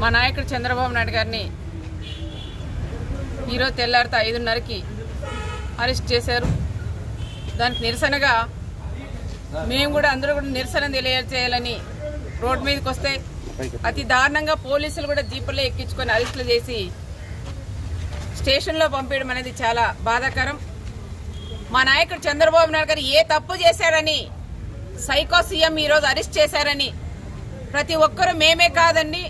మా నాయకుడు చంద్రబాబు నాయుడు గారిని ఈరోజు తెల్లారితే 5:30కి అరెస్ట్ చేశారు. దానికి నిరసనగా మేము కూడా అందరూ కూడా నిరసన తెలియజేయాలని రోడ్ మీదకి వస్తే అతి దారుణంగా పోలీసులు కూడా జీపుల్లో ఎక్కించుకొని అరెస్టులు చేసి స్టేషన్లో పంపేయడం అనేది చాలా బాధాకరం. మా నాయకుడు చంద్రబాబు నాయుడు గారు ఏ తప్పు చేశారని సైకో సీఎం ఈరోజు అరెస్ట్ చేశారని ప్రతి ఒక్కరూ మేమే కాదండి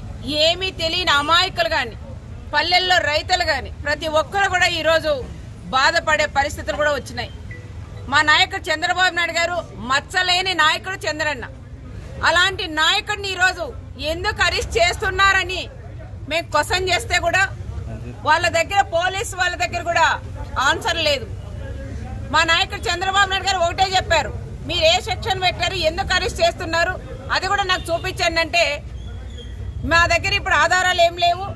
ఏమీ తెలియని అమాయకులు కానీ పల్లెల్లో రైతులు కానీ ప్రతి ఒక్కరు కూడా ఈరోజు బాధపడే పరిస్థితులు కూడా వచ్చినాయి. మా నాయకుడు చంద్రబాబు నాయుడు గారు మచ్చలేని నాయకుడు చంద్రన్న. అలాంటి నాయకుడిని ఈరోజు ఎందుకు అరెస్ట్ చేస్తున్నారని మేము క్వశ్చన్ చేస్తే కూడా వాళ్ళ దగ్గర కూడా ఆన్సర్ లేదు. మా నాయకుడు చంద్రబాబు నాయుడు గారు ఒకటే చెప్పారు, మీరు ఏ సెక్షన్ పెట్టారు, ఎందుకు అరెస్ట్ చేస్తున్నారు, అది కూడా నాకు చూపించండి అంటే, మా దగ్గర ఇప్పుడు ఆధారాలు ఏం లేవు,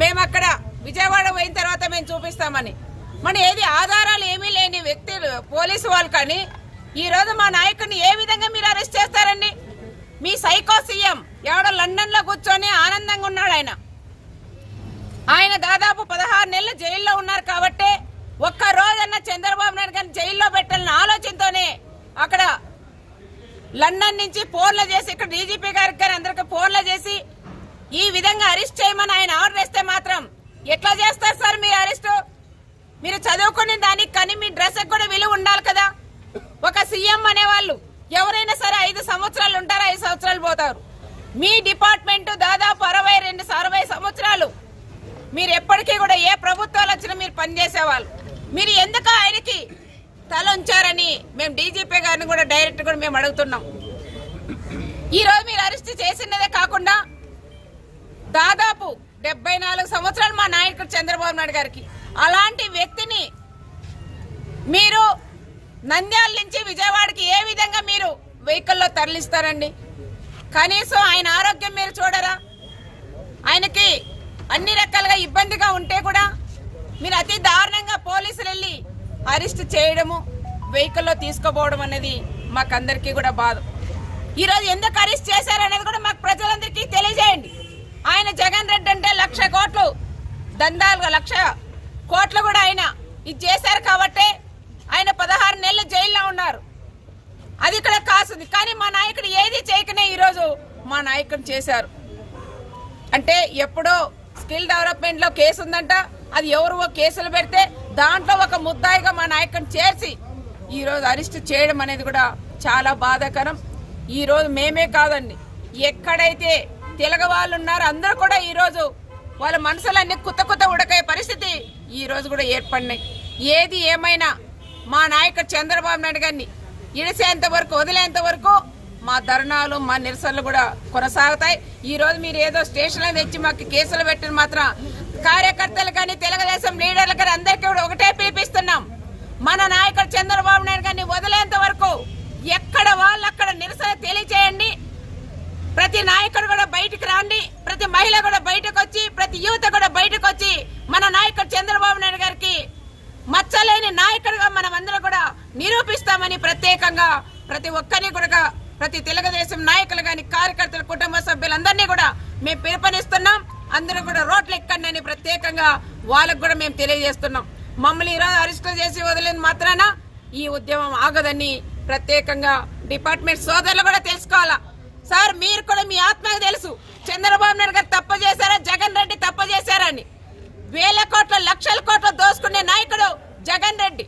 మేము అక్కడ విజయవాడ పోయిన తర్వాత మేము చూపిస్తామని. మన ఏది ఆధారాలు ఏమీ లేని వ్యక్తులు పోలీసు వాళ్ళు కానీ ఈరోజు మా నాయకుడిని ఏ విధంగా మీరు అరెస్ట్ చేస్తారండి? మీ సైకో సీఎం ఎవడో లండన్లో కూర్చొని ఆనందంగా ఉన్నాడు. ఆయన దాదాపు 16 నెలలు జైల్లో ఉన్నారు కాబట్టి ఒక్క రోజన్నా చంద్రబాబు నాయుడు గారిని జైల్లో పెట్టాలని ఆలోచనతోనే అక్కడ లండన్ నుంచి ఫోన్లు చేసి ఇక్కడ డీజీపీ గారికి కానీ అందరికీ ఫోన్లు చేసి ఈ విధంగా అరెస్ట్ చేయమని ఆయన ఆర్డర్ ఇస్తే మాత్రం ఎట్లా చేస్తారు సార్ మీరు అరెస్ట్? మీరు చదువుకునే దానికి కానీ మీ డ్రెస్ కూడా విలువ ఉండాలి కదా. ఒక ఎవరైనా సరే 5 సంవత్సరాలు ఉంటారు 5 సంవత్సరాలు పోతారు మీ డిపార్ట్మెంట్ దాదాపు 62 60 సంవత్సరాలు మీరు ఎప్పటికీ కూడా ఏ ప్రభుత్వాలు వచ్చినా మీరు పని చేసేవాళ్ళు మీరు ఎందుకు ఆయనకి తల ఉంచారని మేము డీజీపీ గారిని కూడా డైరెక్ట్ గా మేము అడుగుతున్నాం ఈ రోజు మీరు అరెస్ట్ చేసినదే కాకుండా దాదాపు 74 సంవత్సరాలు మా నాయకుడు చంద్రబాబు నాయుడు గారికి అలాంటి వ్యక్తిని మీరు నంద్యాల నుంచి విజయవాడకి ఏ విధంగా మీరు వెహికల్లో తరలిస్తారండి కనీసం ఆయన ఆరోగ్యం మీరు చూడరా ఆయనకి అన్ని రకాలుగా ఇబ్బందిగా ఉంటే కూడా మీరు అతి దారుణంగా పోలీసులు వెళ్ళి అరెస్ట్ చేయడము వెహికల్లో తీసుకుపోవడం అనేది మాకందరికీ కూడా బాధ ఈరోజు ఎందుకు అరెస్ట్ చేశారనేది కూడా మాకు ప్రజలందరికీ తెలియజేయండి ఆయన జగన్ రెడ్డి అంటే లక్ష కోట్లు కూడా ఆయన ఇది చేశారు కాబట్టి ఆయన 16 నెలలు జైల్లో ఉన్నారు అది ఇక్కడ కాసుంది కానీ మా నాయకుడు ఏది చేయకనే ఈ రోజు మా నాయకుని చేశారు అంటే ఎప్పుడో స్కిల్ డెవలప్మెంట్ లో కేసు ఉందంట అది ఎవరో కేసులు పెడితే దాంట్లో ఒక ముద్దాయిగా మా నాయకుని చేర్చి ఈ రోజు అరెస్ట్ చేయడం అనేది కూడా చాలా బాధాకరం ఈ రోజు మేమే కాదండి ఎక్కడైతే తెలుగు వాళ్ళు ఉన్నారు అందరూ కూడా ఈ రోజు వాళ్ళ మనసులన్నీ కుత ఉడకే పరిస్థితి ఈ రోజు కూడా ఏర్పడినాయి ఏది ఏమైనా మా నాయకుడు చంద్రబాబు నాయుడు గారిని ఇడిసేంత వరకు వదిలేంత వరకు మా ధర్నాలు మా నిరసనలు కూడా కొనసాగుతాయి ఈ రోజు మీరు ఏదో స్టేషన్లో తెచ్చి మాకు కేసులు పెట్టిన మాత్రం కార్యకర్తలు కానీ తెలుగుదేశం లీడర్లు కానీ అందరికీ కూడా ఒకటే పిలిపిస్తున్నాం మన నాయకుడు చంద్రబాబు నాయుడు గారిని వదిలేంత వరకు ఎక్కడ వాళ్ళు అక్కడ నిరసన తెలియజేయండి ప్రతి నాయకుడు కూడా బయటకు రండి ప్రతి మహిళ కూడా బయటకు వచ్చి ప్రతి యువత కూడా బయటకు వచ్చి మన నాయకుడు చంద్రబాబు నాయుడు గారికి మచ్చలేని నాయకుడిగా మనం అందరం కూడా నిరూపిస్తామని ప్రత్యేకంగా ప్రతి ఒక్కరిని కూడా ప్రతి తెలుగుదేశం నాయకులు కానీ కార్యకర్తలు కుటుంబ సభ్యులందరినీ కూడా మేము పిలుపునిస్తున్నాం అందరూ కూడా రోడ్లు ఎక్కండి ప్రత్యేకంగా వాళ్ళకు కూడా మేము తెలియజేస్తున్నాం మమ్మల్ని ఈరోజు అరెస్ట్ చేసి వదిలిన మాత్రాన ఈ ఉద్యమం ఆగదని ప్రత్యేకంగా డిపార్ట్మెంట్ సోదరులు కూడా తెలుసుకోవాలా సార్ మీరు కూడా మీ ఆత్మకు తెలుసు చంద్రబాబు నాయుడు గారు తప్పు చేశారా జగన్ రెడ్డి తప్పు చేశారని వేల కోట్ల లక్షల కోట్ల దోసుకునే నాయకుడు జగన్ రెడ్డి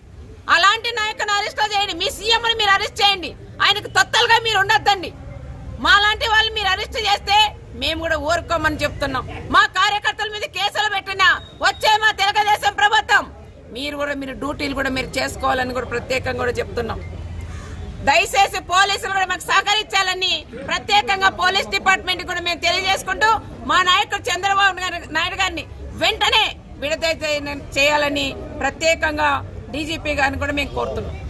అలాంటి నాయకుని అరెస్ట్ చేయండి మీ సీఎంని మీరు అరెస్ట్ చేయండి ఆయనకు తొత్తలుగా మీరు ఉండొద్దండి మా లాంటి వాళ్ళు మీరు అరెస్ట్ చేస్తే మేము కూడా ఊరుకోమని చెప్తున్నాం మా కార్యకర్తల మీద కేసులు పెట్టినా వచ్చే మా తెలుగుదేశం ప్రభుత్వం మీరు కూడా మీరు డ్యూటీలు కూడా మీరు చేసుకోవాలని కూడా ప్రత్యేకంగా కూడా చెప్తున్నాం దయచేసి పోలీసులు కూడా మాకు సహకరించాలని ప్రత్యేకంగా పోలీస్ డిపార్ట్మెంట్ కూడా మేము తెలియజేసుకుంటూ మా నాయకుడు చంద్రబాబు నాయుడు గారిని వెంటనే విడుదల చేయాలని ప్రత్యేకంగా డీజీపీ గారిని కూడా మేము కోరుతున్నాం.